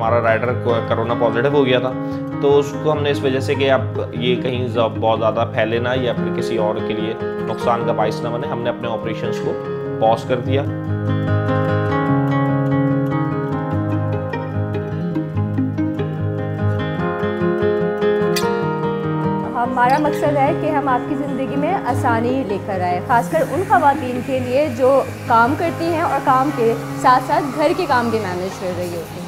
हमारा rider corona positive हो गया था, तो उसको हमने इस वजह से कि आप ये कहीं बहुत ज़्यादा फैले ना या फिर किसी और के लिए नुकसान का बायस ना बने, हमने अपने ऑपरेशंस को पॉज कर दिया। हमारा मकसद है कि हम आपकी ज़िंदगी में आसानी लेकर आए, ख़ासकर उन ख़वातीन के लिए जो काम करती हैं और काम के साथ साथ घर के काम भी मैनेज कर रही होती हैं।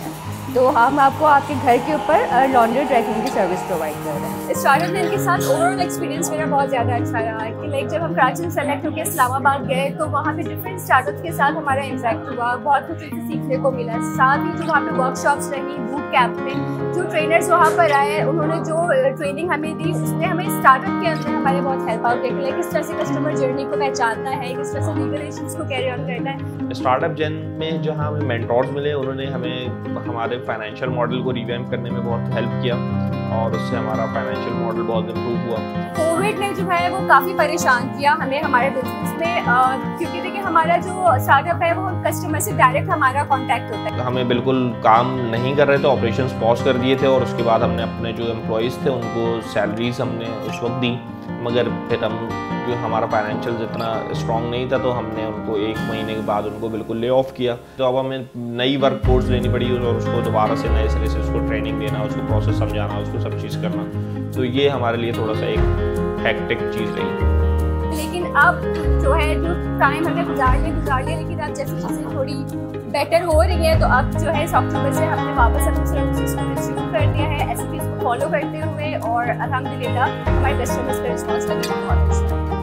तो हम आपको आपके घर के ऊपर लॉन्ड्री ट्रैकिंग की सर्विस प्रोवाइड कर रहे हैं। स्टार्टअप दिन के साथ ओवरऑल एक्सपीरियंस मेरा बहुत ज़्यादा अच्छा रहा कि लाइक जब हम कराची सेलेक्ट होकर इस्लामाबाद गए तो वहाँ पर डिफरेंट स्टार्टअप के साथ हमारा इंटरेक्ट हुआ, बहुत कुछ चीज़ें सीखने को मिला। साथ ही जो वहाँ पर वर्कशॉप्स रही, बूट कैंप में जो ट्रेनर्स वहाँ पर आए, उन्होंने जो ट्रेनिंग हमें दी उसने हमें स्टार्टअप के अंदर हमारे बहुत हेल्प आउट किया कि किस तरह से कस्टमर जर्नी को पहचानता है, किस तरह से लीगल इश्यूज को कैरी ऑन करता है। स्टार्टअप जन में जहाँ हमें मेंटोर्स मिले, उन्होंने हमें हमारे फाइनेंशियल मॉडल को रिवाइव करने में बहुत हेल्प किया और उससे हमारा फाइनेंशियल मॉडल बहुत इम्प्रूव हुआ। कोविड ने जो है वो काफ़ी परेशान किया हमें हमारे बिजनेस में, क्योंकि देखिए हमारा जो स्टार्टअप है वो कस्टमर से डायरेक्ट हमारा कॉन्टैक्ट होता है। हमें बिल्कुल काम नहीं कर रहे थे, ऑपरेशंस पॉज कर दिए थे और उसके बाद हमने अपने जो एम्प्लॉइज़ थे उनको सैलरीज हमने उस वक्त दी, मगर फिर हम जो हमारा फाइनेंशियल इतना स्ट्रॉन्ग नहीं था तो हमने उनको एक महीने के बाद उनको बिल्कुल ले ऑफ किया। तो अब हमें नई वर्क फोर्स लेनी पड़ी और उसको दोबारा से नए सिरे से उसको ट्रेनिंग देना, उसको प्रोसेस समझाना, उसको सब चीज़ करना, तो ये हमारे लिए थोड़ा सा एक हेक्टिक चीज़ रही। लेकिन अब जो है जो टाइम हमें गुजार लिया, लेकिन अब जैसे चीज़ें थोड़ी बेटर हो रही है तो अब जो है इस अक्टूबर से हमने वापस अपने सर्विसेज को रिज्यूम कर दिया है, एसओपीज़ को फॉलो करते हुए, और अल्हम्दुलिल्लाह हमारे कस्टमर्स का रिस्पॉन्स बहुत अच्छा है।